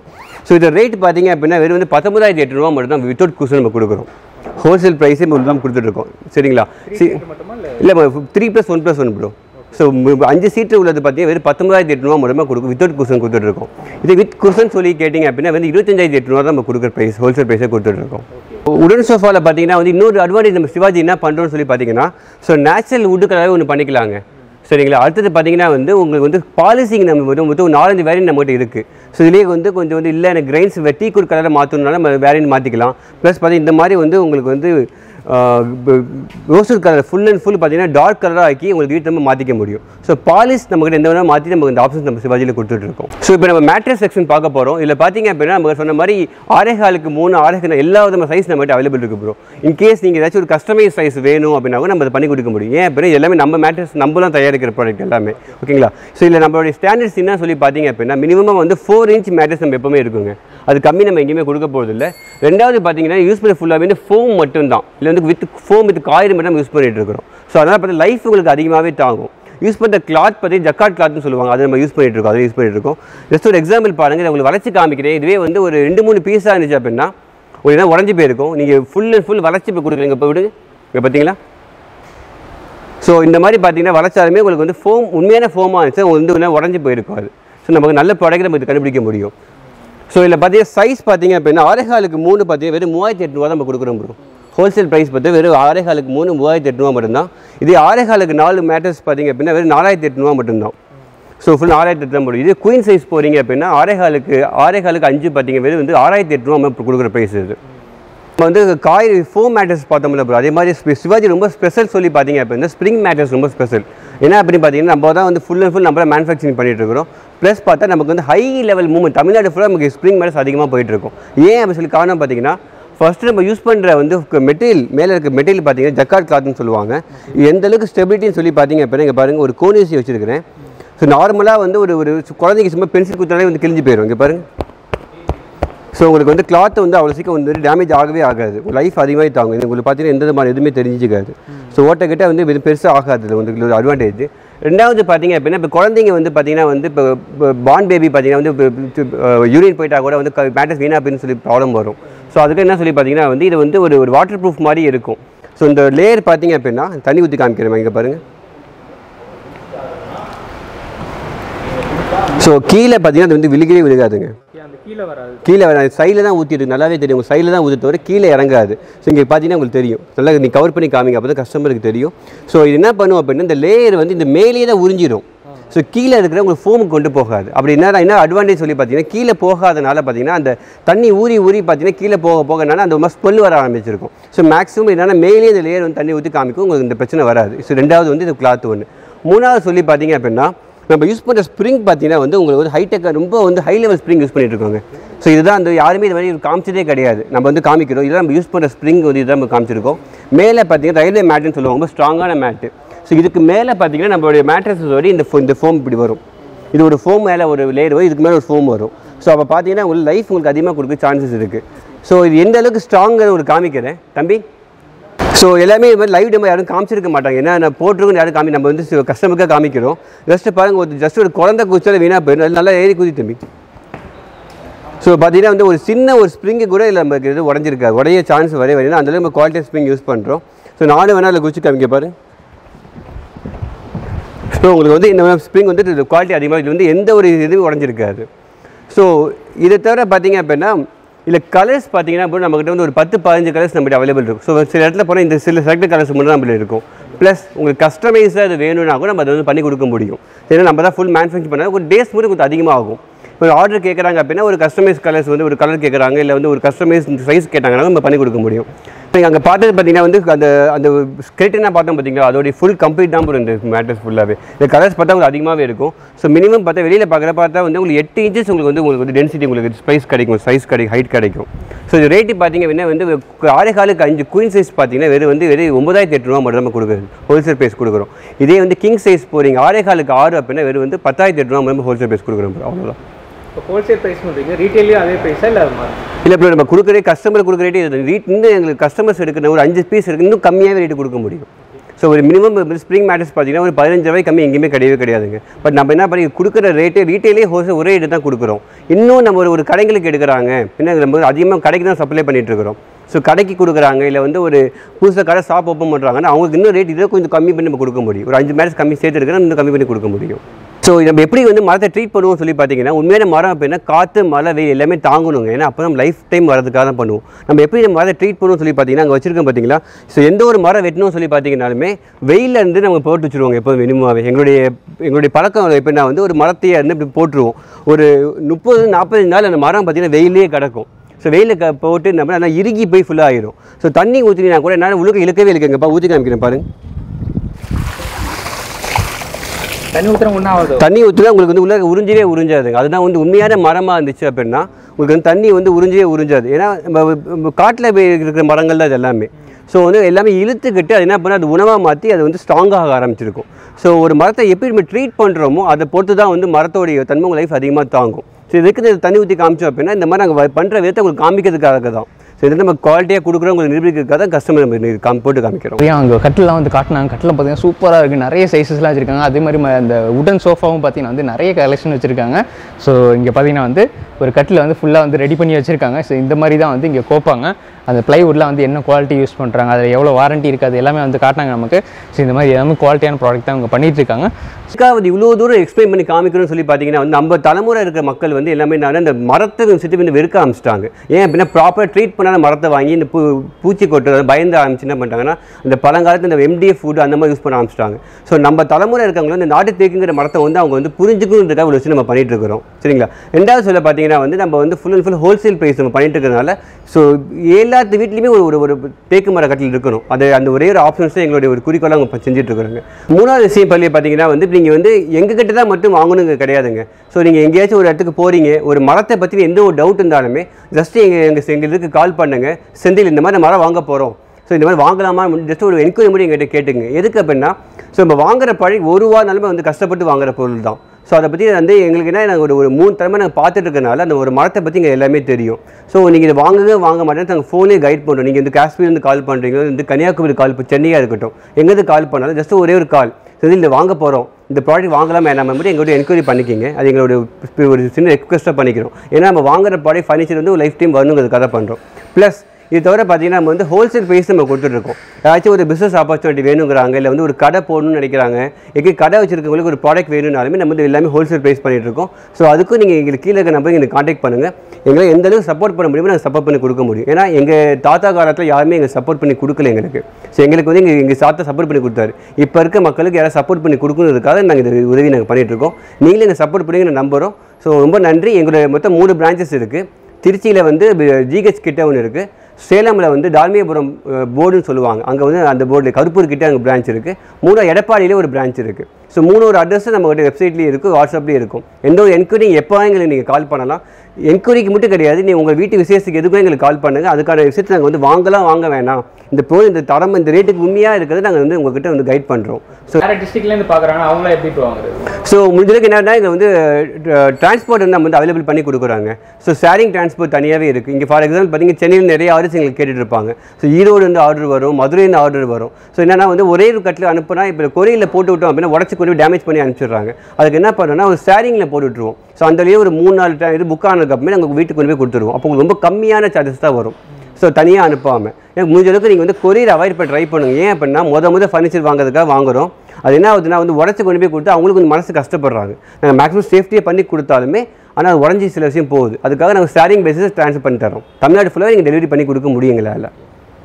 ஸோ இதை ரேட் பார்த்தீங்க அப்படின்னா வெறும் வந்து 19,800 மட்டும் தான் வித்தவுட் குஷன் நம்ம கொடுக்குறோம். ஹோல்சேல் ப்ரைஸே தான் கொடுத்துட்ருக்கோம். சரிங்களா? இல்லை 3+1+1 ப்ரோ. ஸோ 5 சீட்டு உள்ளது பார்த்தீங்கன்னா வெறும் 19,800 மூலமாக கொடுக்கும். வித்தவுட் குஷன் கொடுத்துட்ருக்கோம். இது வித் குஷன் சொல்லி கேட்டிங்க அப்படின்னா வந்து 25,800 தான் நம்ம கொடுக்குற ப்ரைஸ் ஹோல்சேல் ப்ரைஸே கொடுத்துட்ருக்கோம். உடன் சோஃபாவில் பார்த்தீங்கன்னா வந்து இன்னொரு அட்வான்டேஜ் நம்ம சிவாஜி என்ன பண்ணுறோன்னு சொல்லி பார்த்தீங்கன்னா ஸோ நேச்சுரல் வுட்டு கலராகவே ஒன்று பண்ணிக்கலாங்க. சரிங்களா? அடுத்தது பார்த்தீங்கன்னா வந்து உங்களுக்கு வந்து பாலிசிங் நம்ம மொத்தம் ஒரு 4-5 வேரியன்ட் நம்மகிட்ட இருக்குது. ஸோ இதுலேயே வந்து கொஞ்சம் வந்து இல்லை எனக்கு கிரைன்ஸ் டீ குட் கலரை மாற்றணும்னால நம்ம வேரியன்ட் மாற்றிக்கலாம். ப்ளஸ் பார்த்தீங்கன்னா இந்த மாதிரி வந்து உங்களுக்கு வந்து roast colour full and full பார்த்தீங்கன்னா டார்க் கலராக ஆக்கி உங்களுக்கு வீட்டு நம்ம மாற்றிக்க முடியும். ஸோ பாலிஷ் நம்மகிட்ட எந்த வேணாலும் மாற்றி நம்ம இந்த ஆப்ஷன்ஸ் நம்ம சிவாஜியில் கொடுத்துட்ருக்கோம். ஸோ இப்போ நம்ம மேட்ரஸ் செக்ஷன் பார்க்க போகிறோம். இதில் பார்த்தீங்க அப்படின்னா நம்ம சொன்ன மாதிரி ஆரேகாலுக்கு 3 ஆரேகால் எல்லா விதமான சைஸ் நம்மகிட்ட அவைலபிள் இருக்குது ப்ரோ. இன்கேஸ் நீங்கள் ஏதாச்சும் ஒரு கஸ்டமைஸ் சைஸ் வேணும் அப்படின்னா நம்ம அதை பண்ணி கொடுக்க முடியும். ஏன் அப்படின்னா எல்லாமே நம்ம மேட்ரஸ் நம்ம தான் தயாரிக்கிற ப்ராடக்ட் எல்லாமே. ஓகேங்களா? ஸோ இதில் நம்மளுடைய ஸ்டாண்டர்ட்ஸ் என்ன சொல்லி பார்த்தீங்க அப்படின்னா மினிமம் வந்து 4 inch மேட்ரஸ் நம்ம எப்போவுமே இருக்குங்க. அது கம்மி நம்ம எங்கேயுமே கொடுக்க போகிறதில்லை. ரெண்டாவது பார்த்தீங்கன்னா யூஸ் பண்ண ஃபுல்லாகவே வந்து ஃபோம் மட்டும்தான். இல்லை வந்து வித் ஃபோம் வித் காயிறு மட்டும் நம்ம யூஸ் பண்ணிகிட்டு இருக்கிறோம். ஸோ அதனால் பார்த்தீங்கன்னா லைஃப் உங்களுக்கு அதிகமாகவே தாங்கும். யூஸ் பண்ணுற கிளாத் பார்த்தீங்கன்னா ஜக்கார்ட் கிளாத்னு சொல்லுவாங்க. அதை நம்ம யூஸ் பண்ணிகிட்டு இருக்கோம். அதை யூஸ் பண்ணிகிட்டு இருக்கோம். ஜஸ்ட் ஒரு எக்ஸாம்பிள் பாருங்கள். உங்களுக்கு வளைச்சி காமிக்கிறேன். இதுவே வந்து ஒரு 2-3 பீஸாக இருந்துச்சு அப்படின்னா ஒரு இதாக உடஞ்சி போயிருக்கும். நீங்கள் ஃபுல் அண்ட் ஃபுல் வளைச்சி போய் கொடுக்குறீங்க. இப்போ விடுங்க இப்போ பார்த்தீங்களா? ஸோ இந்த மாதிரி பார்த்தீங்கன்னா வளைச்சாலுமே உங்களுக்கு வந்து ஃபோம் உண்மையான ஃபோமாக இருந்துச்சு வந்து உடஞ்சி போயிருக்காது. ஸோ நமக்கு நல்ல ப்ராடக்ட் நம்ம இது கண்டுபிடிக்க முடியும். ஸோ இதில் பார்த்தீங்கன்னா சைஸ் பார்த்தீங்க அப்படின்னா ஆரேகாலுக்கு 3 பார்த்தீங்கன்னா வெறும் 3,800 தான் நம்ம கொடுக்குறோம் ப்ரோ. ஹோல்சேல் ப்ரைஸ் பார்த்தீங்கன்னா வெறும் ஆரேகாலுக்கு 3 3,800 மட்டும்தான். இதே ஆரேகாலுக்கு 4 மேட்டர்ஸ் பார்த்தீங்க அப்படின்னா வெறும் 4,800 மட்டும்தான். So full 6800 இது queen size போறீங்க அப்படினா 6.5க்கு 5 பாத்தீங்க வெறும் வந்து 6800 நம்ம கொடுக்குற price இது. நம்ம வந்து காய் foam mattress பார்த்தோம்ல bro, அதே மாதிரி சிவாஜி ரொம்ப ஸ்பெஷல் சொல்லி பாத்தீங்க அப்படினா spring mattress ரொம்ப ஸ்பெஷல். ஏனா அப்படினு பாத்தீங்கன்னா நம்ம தான் வந்து full and full நம்ம manufacturing பண்ணிட்டு இருக்கோம். Plus பார்த்தா நமக்கு வந்து high level movement Tamil Nadu full நமக்கு spring mattress அதிகமா போயிட்டு இருக்கும். ஏன் அப்படி சொல்லி காரணம் பாத்தீங்கன்னா first நம்ம யூஸ் பண்ற வந்து மெட்டீரியல் மேல இருக்க மெட்டீரியல் பாத்தீங்கன்னா ஜக்கார்ட் கிளாத்னு சொல்லுவாங்க. இது எந்த அளவுக்கு ஸ்டெபிலிட்டின்னு சொல்லி பாத்தீங்க அப்படினா இங்க பாருங்க ஒரு கோனிசி வச்சிருக்கேன். So normally வந்து ஒரு குழந்தைக்கு சும்மா பென்சில் குத்துனாலே வந்து கிழிஞ்சு போயிடும். இங்க பாருங்க. சோ உங்களுக்கு வந்து cloth வந்து அவ்வளவு சீக்கிரம் வந்து டேமேஜ் ஆகவே ஆகாது. லைஃப் அதிகமாய் தாங்கும். இது உங்களுக்கு பாத்தீங்கன்னா எந்த மாதிரி எதுமே தெரிஞ்சிக்காது. சோ ஓட்ட கிட்ட வந்து இது பெருசா ஆகாது. இது உங்களுக்கு ஒரு அட்வான்டேஜ். ரெண்டாவது பாத்தீங்க அப்படினா இப்ப குழந்தைங்க வந்து பாத்தீங்கன்னா வந்து born baby பாத்தீங்கன்னா வந்து யூரின் போயிட்டா கூட வந்து மேட்டஸ் வீணா அப்படினு சொல்லி ப்ராப்ளம் வரும். சோ அதுக்கு என்ன சொல்லி பாத்தீங்கன்னா வந்து இது வந்து ஒரு வாட்டர் ப்ரூஃப் மாதிரி இருக்கும். சோ இந்த லேயர் பாத்தீங்க அப்படினா தண்ணி ஊத்தி காமிக்கிறேன் இங்க பாருங்க. So கீழ பாத்தீங்கன்னா அது வந்து விழுகவே விழுகாதுங்க. அந்த கீழ வராது. கீழ வராது. சைடுல தான் ஊத்திட்டு நல்லாவே தெரியும். உங்க சைடுல தான் ஊத்திட்டு வர கீழ இறங்காது. சோ இங்க பாத்தீங்கன்னா உங்களுக்கு தெரியும். நல்லா நீ கவர் பண்ணி காமிங்க அப்பதான் கஸ்டமருக்கு தெரியும். சோ இது என்ன பண்ணும் அப்படினா இந்த லேயர் வந்து இந்த மேலேயே தான் உறிஞ்சிரும். சோ கீழ இருக்கிற உங்களுக்கு ஃபோமுக்கு கொண்டு போகாது. அப்படி என்ன அட்வான்டேஜ் சொல்லி பாத்தீங்கன்னா கீழ போகாதனால பாத்தீங்கன்னா அந்த தண்ணி ஊறி ஊறி பாத்தீங்கன்னா கீழ போகனால அந்த மாதிரி ஸ்மெல் வர ஆரம்பிச்சிருக்கும். சோ மேக்ஸிமம் என்னன்னா மேலேயே இந்த லேயர் வந்து தண்ணி ஊத்தி காமிக்கும். உங்களுக்கு இந்த பிரச்சனை வராது. சோ ரெண்டாவது வந்து இது கிளாத் ஒன்னு. மூணாவது சொல்லி பாத்தீங்க அப்படினா நம்ம யூஸ் பண்ணுற ஸ்ப்ரிங் பார்த்தீங்கன்னா வந்து உங்களுக்கு வந்து ஹைடெக் ரொம்ப வந்து ஹை லெவல் ஸ்ப்ரிங் யூஸ் பண்ணிட்டு இருக்காங்க. ஸோ இதுதான் அந்த யாருமே இது மாதிரி காமிச்சதே கிடையாது. நம்ம வந்து காமிக்கிறோம் இதெல்லாம் நம்ம யூஸ் பண்ணுற ஸ்ப்ரிங் வந்து இதான் நம்ம காமிச்சிருக்கோம். மேலே பார்த்தீங்கன்னா ரயில்வே மேட்டுன்னு சொல்லுவாங்க, ரொம்ப ஸ்ட்ராங்கான மேட்டு. ஸோ இதுக்கு மேலே பார்த்தீங்கன்னா நம்மளுடைய மேட்ரஸோட இந்த ஃபோம் இப்படி வரும். இது ஒரு ஃபோம் மேலே ஒரு லேயர் வரும், இதுக்கு மேலே ஒரு ஃபோம் வரும். ஸோ அப்போ பார்த்தீங்கன்னா உங்களுக்கு லைஃப் உங்களுக்கு அதிகமாக கொடுக்க சான்சஸ் இருக்குது. ஸோ இது எந்த அளவுக்கு ஸ்ட்ராங்குன்னு ஒரு காமிக்கிறேன் தம்பி. ஸோ எல்லாமே இது மாதிரி லைவ் டெமோ யாரும் காமிச்சிருக்க மாட்டாங்க. ஏன்னா நான் போட்டிருக்கோம் யாரும் காமி நம்ம வந்து கஸ்டமருக்காக காமிக்கிறோம். ஜஸ்ட்டு பாருங்கள் ஒரு ஜஸ்ட் ஒரு குழந்தை குதிச்சாலே வீணாக போயிடும். அது நல்லா ஏறி குதி தம்பி. ஸோ பார்த்தீங்கன்னா வந்து ஒரு சின்ன ஒரு ஸ்ப்ரிங்கு கூட இல்லை நமக்கு இது உடஞ்சிருக்காது. உடைய சான்ஸ் வரவே வரையினா அந்தளவுக்கு நம்ம குவாலிட்டி ஸ்ப்ரிங் யூஸ் பண்ணுறோம். ஸோ நானும் வேணால் அதில் குதிச்சு காமிக்க பாரு. ஸோ உங்களுக்கு வந்து இந்த ஸ்ப்ரிங் வந்து குவாலிட்டி அதிகமாக இது வந்து எந்த ஒரு இதுவும் உடஞ்சிருக்காது. ஸோ இதை தவிர பார்த்தீங்க அப்படின்னா இல்லை கலர்ஸ் பார்த்தீங்கன்னா இப்போ நம்மகிட்ட வந்து ஒரு 10-15 கலர்ஸ் நம்மகிட்ட அவைலபிள் இருக்கும். ஸோ சில இடத்துல போனால் இந்த சில செலக்ட் கலர்ஸ் மட்டும் நம்மள இருக்கும். ப்ளஸ் உங்களுக்கு கஸ்டமைஸாக அது வேணும்னா கூட நம்ம அதை வந்து பண்ணி கொடுக்க முடியும். ஏன்னா நம்ம தான் ஃபுல் மேனுஃபேக்சர் பண்ணால் ஒரு டேஸ் மட்டும் கொஞ்சம் அதிகமாக ஆகும். இப்போ ஒரு ஆர்டர் கேட்குறாங்க அப்படின்னா ஒரு கஸ்டமைஸ் கலர்ஸ் வந்து ஒரு கலர் கேட்குறாங்க இல்லை வந்து ஒரு கஸ்டமைஸ் சைஸ் கேட்டாங்கன்னா நம்ம பண்ணி கொடுக்க முடியும். இப்போ அங்கே பார்த்தது பார்த்தீங்கன்னா வந்து அந்த அந்த ஸ்கெல்டனா பார்த்தோம் பார்த்தீங்கன்னா அதோடைய ஃபுல் கம்ப்ளீட் தான் போகிற மேட்டர்ஸ் ஃபுல்லாகவே இந்த கலர்ஸ் பார்த்தா உங்களுக்கு அதிகமாகவே இருக்கும். ஸோ மினிமம் பார்த்தா வெளியில் பார்த்தா வந்து உங்களுக்கு 8 இன்ச்சஸ் உங்களுக்கு வந்து டென்சிட்டி உங்களுக்கு ஸ்பைஸ் கிடைக்கும், சைஸ் கிடைக்கும், ஹைட் கிடைக்கும். ஸோ இது ரேட்டு பார்த்தீங்க அப்படின்னா வந்து 6.5க்கு 5 குயின் சைஸ் பார்த்தீங்கன்னா வெறும் 9,800 மட்டும் நம்ம கொடுக்குறது ஹோல்சேல் ப்ரைஸ் கொடுக்குறோம். இதே வந்து கிங் சைஸ் போகிறீங்க 6.5க்கு 6 அப்படின்னா வெறும் வந்து 10,800 மட்டும் ஹோல்சேல் ப்ரைஸ் கொடுக்குறோம். அவ்வளோதான். இப்போ ஹோல்சேல் ப்ரைஸ் பண்ணுறீங்க ரீட்டெயிலே அதே ப்ரைஸாக இல்லை இல்லை இப்போ நம்ம கொடுக்குறே கஸ்டமர் கொடுக்குற ரேட்டு ரீட் இன்னும் எங்களுக்கு கஸ்டமர்ஸ் எடுக்கிற ஒரு 5 பீஸ் இருக்குது இன்னும் கம்மியாகவே ரேட்டு கொடுக்க முடியும். ஸோ ஒரு மினிமம் ஸ்ப்ரிங் மேட்டர்ஸ் பார்த்தீங்கன்னா ஒரு 15 ரூபாய் கம்மி எங்கேயுமே கிடையாதுங்க. பட் நம்ம என்ன பண்ணி கொடுக்குற ரேட்டு ரீட்டெயிலே ஹோல்சேல் ஒரே ரேட்டு தான் கொடுக்குறோம். இன்னும் நம்ம ஒரு கடைகளுக்கு எடுக்கிறாங்க ஏன்னா நம்ம அதிகமாக கடைக்கு தான் சப்ளை பண்ணிட்டு இருக்கிறோம். ஸோ கடைக்கு கொடுக்குறாங்க இல்லை வந்து ஒரு புதுசாக கடை ஷாப் ஓப்பன் பண்ணுறாங்கன்னா அவங்களுக்கு இன்னும் ரேட் இதை கொஞ்சம் கம்மி பண்ணி நம்ம கொடுக்க முடியும். ஒரு 5 மேட்டர்ஸ் கம்மி சேர்த்து எடுக்கிறோம் இன்னும் கம்மி பண்ணி கொடுக்க முடியும். ஸோ நம்ம எப்படி வந்து மரத்தை ட்ரீட் பண்ணுவோம் சொல்லி பார்த்தீங்கன்னா உண்மையான மரம் அப்படின்னா காற்று மழை வெயில் எல்லாமே தாங்கணுங்க. ஏன்னா அப்போ நம்ம லைஃப் டைம் வரதுக்காக தான் பண்ணுவோம். நம்ம எப்படி நம்ம மரத்தை ட்ரீட் பண்ணுவோம் சொல்லி பார்த்தீங்கன்னா அங்கே வச்சிருக்கோம் பார்த்தீங்களா. ஸோ எந்த ஒரு மரம் வெட்டணும் சொல்லி பார்த்தீங்கன்னாலுமே வெயிலில் இருந்து நம்ம போட்டு வச்சுருவோங்க. எப்போ மினிமமாகவே எங்களுடைய பழக்கம் எப்படின்னா வந்து ஒரு மரத்தையே இருந்து இப்படி போட்டுருவோம். ஒரு 30-40 நாள் அந்த மரம் பார்த்தீங்கன்னா வெயிலே கிடக்கும். ஸோ வெயிலில் போட்டு நம்ம நல்லா இறுகி போய் ஃபுல்லாக ஆகிடும். ஸோ தண்ணி ஊற்றினா கூட என்னால் உழுக்க இழுக்கவே இருக்குங்கப்பா. ஊற்றி காமிக்கிறேன் பாருங்கள். தண்ணி ஊற்றுனா உங்களுக்கு வந்து உள்ள உறிஞ்சவே உறிஞ்சாதுங்க. அதுதான் வந்து உண்மையான மரமாக இருந்துச்சு அப்படின்னா உங்களுக்கு வந்து தண்ணி வந்து உறிஞ்சவே உறிஞ்சாது. ஏன்னா காட்டில் இருக்கிற மரங்கள் தான் இது எல்லாமே. ஸோ வந்து எல்லாமே இழுத்துக்கிட்டு அது என்ன பண்ணால் அது உணவாக மாற்றி அது வந்து ஸ்ட்ராங்காக ஆரம்பிச்சிருக்கும். ஸோ ஒரு மரத்தை எப்படி நம்ம ட்ரீட் பண்ணுறோமோ அதை பொறுத்து தான் வந்து மரத்தோடைய தன்மை உங்கள் லைஃப் அதிகமாக தாங்கும். ஸோ இதுக்கு இந்த தண்ணி ஊற்றி காமிச்சோம் அப்படின்னா இந்த மாதிரி நாங்கள் பண்ணுற விதத்தை உங்களுக்கு காமிக்கிறதுக்காக தான். ஸோ இது நம்ம குவாலிட்டியாக கொடுக்குறோம் உங்களுக்கு நிரூபிக்கிறதுக்காக தான் கஸ்டமர் நம்ம போட்டு காமிக்கிறோம். ஏன் அங்கே கட்டிலாம் வந்து காட்டினாங்க. கட்டில் பார்த்தீங்கன்னா சூப்பராக இருக்குது. நிறைய சைஸஸ்லாம் வச்சுருக்காங்க. அதே மாதிரி அந்த உடன் சோஃபாவும் பார்த்தீங்கன்னா வந்து நிறைய கலெக்ஷன் வச்சுருக்காங்க. ஸோ இங்கே பார்த்தீங்கன்னா வந்து ஒரு கட்டில் வந்து ஃபுல்லாக வந்து ரெடி பண்ணி வச்சுருக்காங்க. ஸோ இந்த மாதிரி தான் வந்து இங்கே கோப்பாங்க. அந்த plywood la வந்து என்ன குவாலிட்டி யூஸ் பண்றாங்க அதுல எவ்வளவு வாரண்டி இருக்கு அது எல்லாமே வந்து காட்டுறாங்க நமக்கு சோ இந்த மாதிரி எல்லாமே குவாலிட்டியான ப்ராடக்ட் தான் அவங்க பண்ணிட்டு இருக்காங்க இதுக்காவது இவ்வளவு தூரம் எக்ஸ்பிளைன் பண்ணி காமிக்கிறேன்னு சொல்லி பாத்தீங்கன்னா வந்து நம்ம தலமுறை இருக்க மக்கள் வந்து எல்லாமே அந்த மரத்துக்கு சிட்டுவின வெறுக்க ஆரம்பிச்சிட்டாங்க ஏன் அப்படினா ப்ராப்பரா ட்ரீட் பண்ணாத மரத்தை வாங்கி இந்த பூச்சி கொட்டறது பயந்து ஆரம்பிச்சு என்ன பண்றாங்கன்னா அந்த பழங்காலத்துல இந்த MDF ஃபுட் அந்த மாதிரி யூஸ் பண்ண ஆரம்பிச்சிட்டாங்க சோ நம்ம தலமுறை இருக்கவங்க இந்த நாட்டு தேக்குங்கற மரத்தை வந்து அவங்க வந்து புரிஞ்சுக்கணும்ன்றத ஒரு விஷயம் நம்ம பண்ணிட்டு இருக்கோம் சரிங்களா ரெண்டாவது சொல்ல பாத்தீங்கன்னா வந்து நம்ம வந்து full and full wholesale price நம்ம பண்ணிட்டு இருக்கனால சோ எல்லாத்து வீட்லயுமே ஒரு தேக்கு மர கட்டில் இருக்கணும் அது அந்த ஒரே ஒரு ஆப்ஷன்ஸ் தான் எங்களுடைய ஒரு குறிக்கோளா நம்ம செஞ்சிட்டு இருக்கோங்க மூணாவது விஷயம் பள்ளி பாத்தீங்கன்னா வந்து நீங்க வந்து எங்க கிட்ட தான் மட்டும் வாங்கணும்ங்க கிடையாதுங்க சோ நீங்க எங்கயாச்சும் ஒரு இடத்துக்கு போறீங்க ஒரு மரத்தை பத்தி எந்த ஒரு டவுட் இருந்தாலுமே ஜஸ்ட் எங்களுக்கு கால் பண்ணுங்க செந்தில் இந்த மாதிரி மரம் வாங்க போறோம் சோ இந்த மாதிரி வாங்கலாமா ஜஸ்ட் ஒரு என்கொயரி மட்டும் எங்கிட்ட கேட்டுங்க எதுக்கு அப்படின்னா சோ நம்ம வாங்குற பழி ஒரு வானாலுமே வந்து கஷ்டப்பட்டு வாங்குற பொருள் தான் சோ அத பத்தி வந்து உங்களுக்கு என்ன ஒரு மூணு தடவை நான் பாத்துட்டு இருக்கனால அந்த ஒரு மரத்தை பத்திங்க எல்லாமே தெரியும் சோ நீங்க இது வாங்க மாட்டேன்னு நாங்க ஃபோன்லயே கைட் பண்றோம் நீங்க இந்த காஷ்மீர்ல கால் பண்றீங்க இந்த கன்னியாகுமரி கால் சென்னையா இருக்கட்டும் எங்கது கால் பண்ணாலும் ஜஸ்ட் ஒரே ஒரு கால் செந்தில் வாங்க போறோம் இந்த ப்ராடக்ட் வாங்கலாமா என்னமா மாதிரி எங்களுடைய என்கொயரி பண்ணிக்கிங்க அது எங்களுடைய ஒரு சின்ன ரெக்வெஸ்டா பண்ணிக்கிறோம் ஏன்னா நம்ம வாங்குற ப்ராடக்ட் ஃபர்னிச்சர் வந்து லைஃப் டைம் வரணும்ங்கறதுக்காக பண்றோம் பிளஸ் இது தவிர பார்த்தீங்கன்னா நம்ம வந்து ஹோல்சேல் ப்ரைஸ் நம்ம கொடுத்துட்ருக்கோம் ஏதாச்சும் ஒரு பிஸ்னஸ் ஆப்பர்ச்சுனிட்டி வேணுங்கிறாங்க இல்லை வந்து ஒரு கடை போடணும்னு நினைக்கிறாங்க எங்கே கடை வச்சிருக்கவங்களுக்கு ஒரு ப்ராடக்ட் வேணும்னாலுமே நம்ம வந்து எல்லாமே ஹோல்சேல் ப்ரைஸ் பண்ணிட்டுருக்கோம் ஸோ அதுக்கும் நீங்கள் எங்களுக்கு கீழே இருக்க நம்பருக்கு எங்களுக்கு காண்டாக்ட் பண்ணுங்கள் எங்களை எந்த அளவுக்கு சப்போர்ட் பண்ண முடியுமோ நாங்கள் சப்போர்ட் பண்ணி கொடுக்க முடியும் ஏன்னா எங்கள் தாத்தா காலத்தில் யாருமே எங்களுக்கு சப்போர்ட் பண்ணி கொடுக்கல எங்களுக்கு ஸோ எங்களுக்கு வந்து எங்கள் தாத்தா சப்போர்ட் பண்ணி கொடுத்தாரு இப்போ இருக்க மக்களுக்கு யாராவது சப்போர்ட் பண்ணி கொடுக்கணுன்றதுக்காக நாங்கள் இது உதவி நாங்கள் பண்ணிகிட்ருக்கோம் நீங்களும் எங்கள் சப்போர்ட் பண்ணிங்கன்னு நம்புகிறோம் ஸோ ரொம்ப நன்றி எங்களுடைய மொத்தம் 3 பிரான்ச்சஸ் இருக்குது திருச்சியில் வந்து ஜிஹெச் கிட்ட ஒன்று இருக்குது சேலம்ல வந்து டால்மியாபுரம் போர்டுன்னு சொல்லுவாங்க அங்கே வந்து அந்த போர்டில் கருப்பூர் கிட்டே அங்கே பிரான்ச் இருக்குது மூணு எடப்பாடியிலே ஒரு பிரான்ச் இருக்குது ஸோ 3 அட்ரஸும் நம்மகிட்ட வெப்சைட்லேயும் இருக்குது வாட்ஸ்அப்லேயும் இருக்கும் எந்த ஒரு என்கொயரி எப்போவும் எங்களுக்கு நீங்கள் கால் பண்ணலாம் என்கொயரிக்கு மட்டும் கிடையாது நீங்கள் உங்கள் வீட்டு விசேஷத்துக்கு எதுக்கும் எங்களுக்கு கால் பண்ணுங்கள் அதுக்கான விஷயத்தை நாங்கள் வந்து வாங்கலாம் வாங்க வேணாம் இந்த பொருள் இந்த தரம் இந்த ரேட்டுக்கு உண்மையாக இருக்கிறது நாங்கள் வந்து உங்ககிட்ட வந்து கைட் பண்ணுறோம் ஸோ டிஸ்ட்ரிக்ட்லேருந்து பார்க்குறாங்க அவங்கள எப்படி வாங்குறது ஸோ முடிஞ்சதுக்கு என்னென்னா இங்கே வந்து டிரான்ஸ்போர்ட் வந்து நம்ம வந்து அவைலபிள் பண்ணி கொடுக்குறாங்க ஸோ ஷேரிங் டிரான்ஸ்போர்ட் தனியாகவே இருக்குது இங்கே ஃபார் எக்ஸாம்பிள் பார்த்தீங்கன்னா சென்னையில் நிறைய ஆர்டர்ஸ் எங்களுக்கு கேட்டுட்டு இருப்பாங்க ஸோ ஈரோடுலேருந்து ஆர்டர் வரும் மதுரையிலேருந்து ஆர்டர் வரும் ஸோ என்னென்னா வந்து ஒரே ஒரு கட்டில் அனுப்புனா இப்போ கொரியரில் போட்டு விட்டோம் அப்படின்னா உடச்சி கொண்டு டேமேஜ் பண்ணி அனுப்பிச்சிடுறாங்க அதுக்கு என்ன பண்ணணும்னா ஒரு ஷேரிங்கில் போட்டு விட்டுருவோம் ஸோ அந்தலேயே ஒரு 3-4 இது புக் ஆனதுக்கு அப்புறமே நாங்கள் வீட்டுக்கு கொண்டு போய் கொடுத்துருவோம் அப்போ உங்களுக்கு ரொம்ப கம்மியான சார்ஜஸ் தான் வரும் ஸோ தனியாக அனுப்பாமல் எனக்கு முடிஞ்ச அளவுக்கு நீங்கள் வந்து கொரியர் அவாய்ட் பண்ண ட்ரை பண்ணுங்க ஏன் அப்படின்னா முதல் ஃபர்னிச்சர் வாங்குறதுக்காக வாங்குகிறோம் அது என்ன ஆகுதுன்னா வந்து உடச்சி கொண்டு போய் கொடுத்து அவங்களுக்கு கொஞ்சம் மனசு கஷ்டப்படுறாங்க நாங்கள் மேக்ஸிமம் சேஃப்டியாக பண்ணி கொடுத்தாலுமே ஆனால் அது உடஞ்சி சில விஷயம் போகுது அதுக்காக நாங்கள் ஷேரிங் பேசிஸ் ட்ரான்ஸ்ஃபர் பண்ணி தரோம் தமிழ்நாடு ஃபுல்லாக நீங்கள் டெலிவரி பண்ணி கொடுக்க முடியுங்களா இல்லை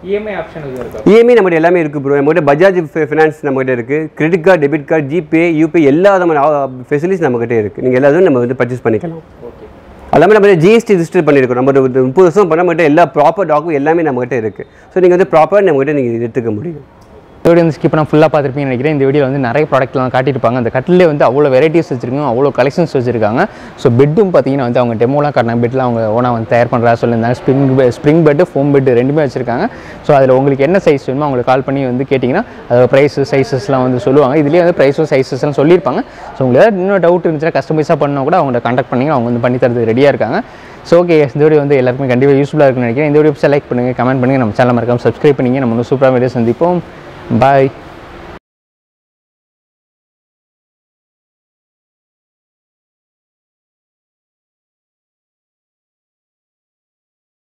EMI ஆப்ஷன் இருக்கு EMI நம்மகிட்ட எல்லாமே இருக்கு ப்ரோ நம்மகிட்ட பஜாஜ் ஃபைனான்ஸ் நம்மகிட்ட இருக்கு credit card debit card GPay UPI எல்லா ஃபெசிலிட்டிஸ் நம்மகிட்ட இருக்கு நீங்கள் எல்லாத்தையும் நம்ம வந்து பர்ச்சேஸ் பண்ணிக்கலாம் ஓகே எல்லாமே நம்ம GST ரெஜிஸ்டர் பண்ணியிருக்கோம் நம்ம 30 வருஷம் நம்மகிட்ட எல்லா ப்ராப்பர் டாக்குமெண்ட் எல்லாமே நம்மகிட்ட இருக்கு ஸோ நீங்கள் வந்து ப்ராப்பர் நம்மகிட்ட நீங்கள் எடுத்துக்க முடியும் வீடியோ வந்து ஸ்கிப் பண்ணால் ஃபுல்லாக பார்த்துருப்பீங்கன்னு நினைக்கிறேன் இந்த வீடியோவில் வந்து நிறைய ப்ராடக்ட்லாம் காட்டியிருப்பாங்க அந்த கட்டிலே வந்து அவ்வளோ வெரைட்டிஸ் வச்சுருக்காங்க அவ்வளோ கலெக்ஷன்ஸ் வச்சுருக்காங்க ஸோ பெட்டும் பார்த்தீங்கன்னா வந்து அவங்க டெமோலாம் காட்டினாங்க பெட்டில் அவங்க ஓனாக வந்து தயார் பண்ணுறா சொல்லியிருந்தாங்க ஸ்ப்ரிங் பெட்டு ஃபோம் பெட்டு ரெண்டுமே வச்சுருக்காங்க ஸோ அதில் உங்களுக்கு என்ன சைஸ் வேணுமோ அவங்களுக்கு கால் பண்ணி வந்து கேட்டிங்கன்னா அதோட ப்ரைஸு சைஸஸ்லாம் வந்து சொல்லுவாங்க இதுலேயே வந்து ப்ரைஸும் சைஸஸ்லாம் சொல்லியிருப்பாங்க ஸோ உங்களுக்கு ஏதாவது இன்னும் டவுட் இருந்துச்சுன்னா கஸ்டமைஸாக பண்ணால் கூட அவங்களை கான்டாக்ட் பண்ணிங்க அவங்க வந்து பண்ணி தரது ரெடியாக இருக்காங்க ஸோ ஓகே இந்த வீடியோ வந்து எல்லாருக்குமே கண்டிப்பாக யூஸ்ஃபுல்லாக இருக்குன்னு நினைக்கிறேன் இந்த வீடியோ லைக் பண்ணுங்கள் கமெண்ட் பண்ணுங்கள் நம்ம சேனல் மறக்காமல் சப்ஸ்கிரைப் பண்ணிங்க நம்ம இன்னும் சூப்பராக வீடியோ சந்திப்போம் Bye.